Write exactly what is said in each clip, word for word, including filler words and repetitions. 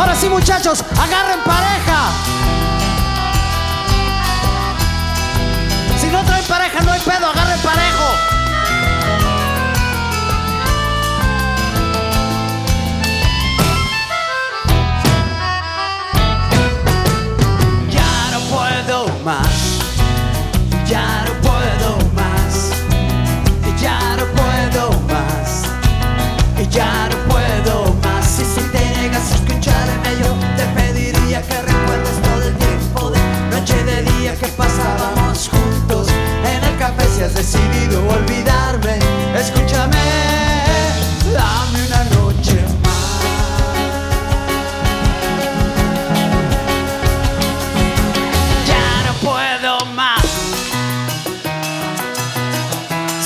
Ahora sí, muchachos, agarren pareja. Si no traen pareja, no hay pedo, agarren parejo. Ya no puedo más, ya no puedo más, ya no puedo más, ya no puedo más. Si se te negas a escucharme, yo te pediría que recuerdes todo el tiempo de noche y de día que pasábamos juntos en el café. Si has decidido olvidarme, escúchame, dame una noche más. Ya no puedo más.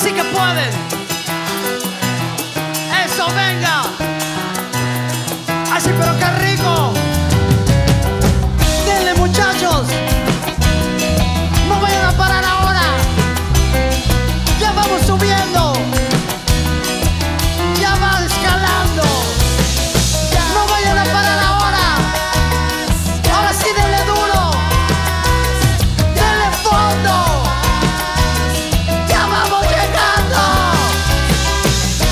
Sí que pueden. Eso, venga. Así, pero qué rico. Denle, muchachos. No vayan a parar ahora. Ya vamos subiendo. Ya va escalando. No vayan a parar ahora. Ahora sí, denle duro. Denle fondo. Ya vamos llegando.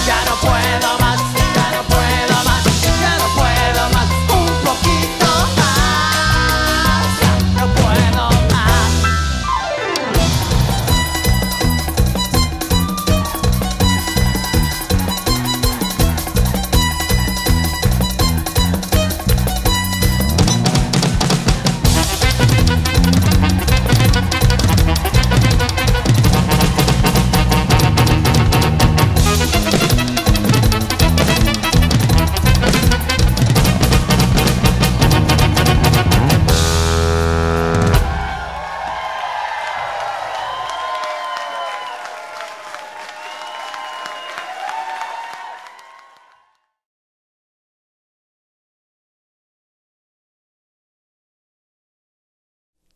Ya no puedo más, ya no puedo más, ya no puedo más, un poquito más, ya no puedo más.